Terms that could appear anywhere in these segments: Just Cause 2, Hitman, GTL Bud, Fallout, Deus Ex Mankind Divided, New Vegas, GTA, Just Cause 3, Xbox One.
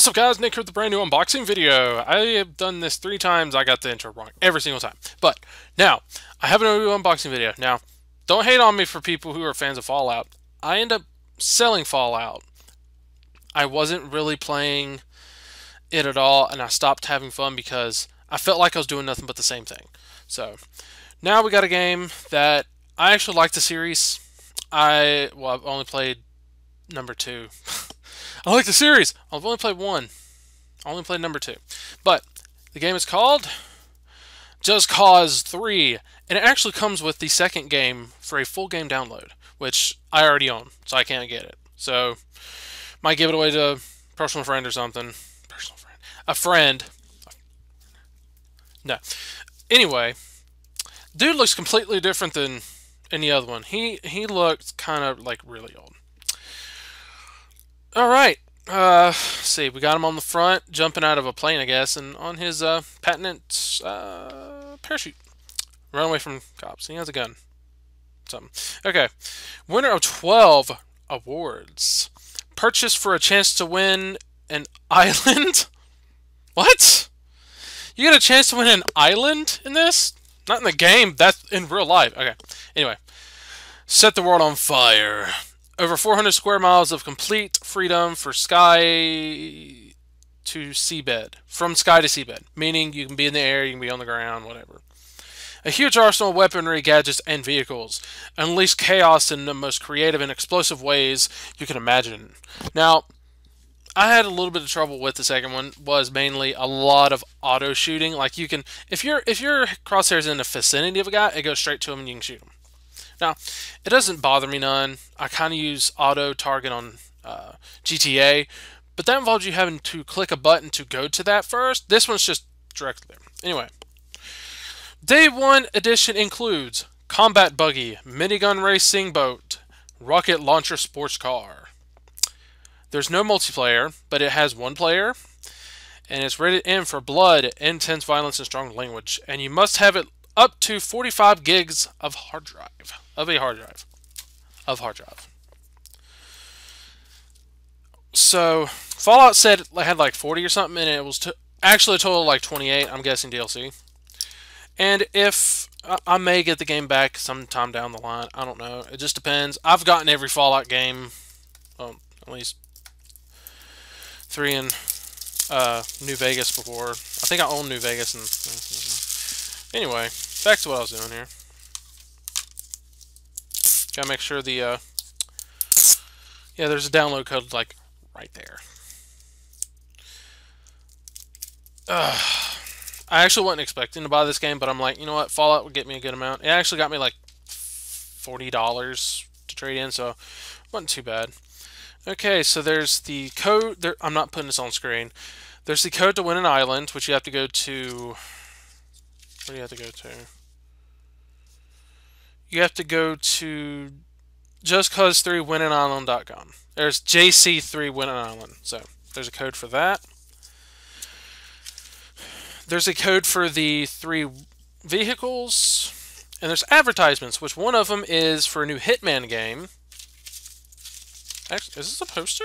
What's up guys, Nick here with a brand new unboxing video. I have done this 3 times, I got the intro wrong every single time. But now, I have another unboxing video. Now, don't hate on me for people who are fans of Fallout. I end up selling Fallout. I wasn't really playing it at all, and I stopped having fun because I felt like I was doing nothing but the same thing. So, now we got a game that I actually like the series. I've only played number 2. I like the series. I've only played 1. I only played number 2. But the game is called Just Cause 3. And it actually comes with the second game for a full game download, which I already own, so I can't get it. So might give it away to a personal friend or something. Personal friend. A friend. No. Anyway, dude looks completely different than any other one. He looked kind of like really old. Alright, see, we got him on the front, jumping out of a plane, I guess, and on his patented parachute. Run away from cops. He has a gun. Something. Okay. Winner of 12 awards. Purchase for a chance to win an island? What? You get a chance to win an island in this? Not in the game, that's in real life. Okay, anyway. Set the world on fire. Over 400 square miles of complete freedom for sky to seabed. From sky to seabed. Meaning you can be in the air, you can be on the ground, whatever. A huge arsenal of weaponry, gadgets, and vehicles. Unleash chaos in the most creative and explosive ways you can imagine. Now, I had a little bit of trouble with the second one. Was mainly a lot of auto shooting. Like you can, if your crosshair's in the vicinity of a guy, it goes straight to him and you can shoot him. Now, it doesn't bother me none. I kind of use auto-target on GTA, but that involves you having to click a button to go to that first. This one's just directly there. Anyway, Day 1 edition includes Combat Buggy, Minigun Racing Boat, Rocket Launcher Sports Car. There's no multiplayer, but it has 1 player, and it's rated M for blood, intense violence, and strong language, and you must have it up to 45 gigs of hard drive. So Fallout said it had like 40 or something, and it was actually a total of like 28. I'm guessing DLC. And if I may get the game back sometime down the line, I don't know. It just depends. I've gotten every Fallout game, well, at least 3 and New Vegas before. I think I own New Vegas and. Anyway, back to what I was doing here. Gotta make sure the, yeah, there's a download code, like, right there. I actually wasn't expecting to buy this game, but I'm like, you know what, Fallout would get me a good amount. It actually got me, like, $40 to trade in, so it wasn't too bad. Okay, so there's the code. There, I'm not putting this on screen. There's the code to win an island, which you have to go to... Where do you have to go to? You have to go to justcause3winandisland.com. There's JC3winandisland. So there's a code for that. There's a code for the 3 vehicles. And there's advertisements, which one of them is for a new Hitman game. Actually, is this a poster?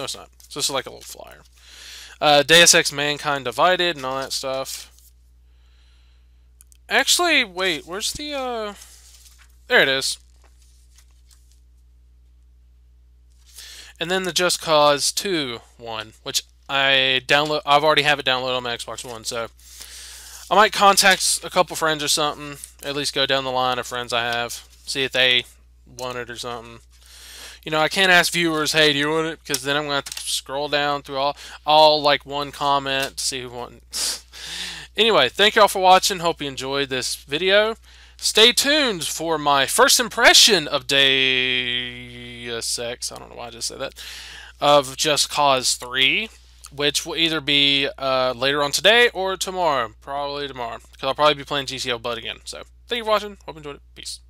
No, it's not. So this is like a little flyer. Deus Ex Mankind Divided and all that stuff. Actually, wait, where's the, there it is. And then the Just Cause 2 one, which I've already have it downloaded on my Xbox One, so I might contact a couple friends or something, at least go down the line of friends I have, see if they want it or something. You know, I can't ask viewers, hey, do you want it? Because then I'm going to have to scroll down through all like, 1 comment to see who wants. Anyway, thank y'all for watching. Hope you enjoyed this video. Stay tuned for my first impression of Deus Ex. I don't know why I just said that. Of Just Cause 3, which will either be later on today or tomorrow. Probably tomorrow, because I'll probably be playing GTL Bud again. So, thank you for watching. Hope you enjoyed it. Peace.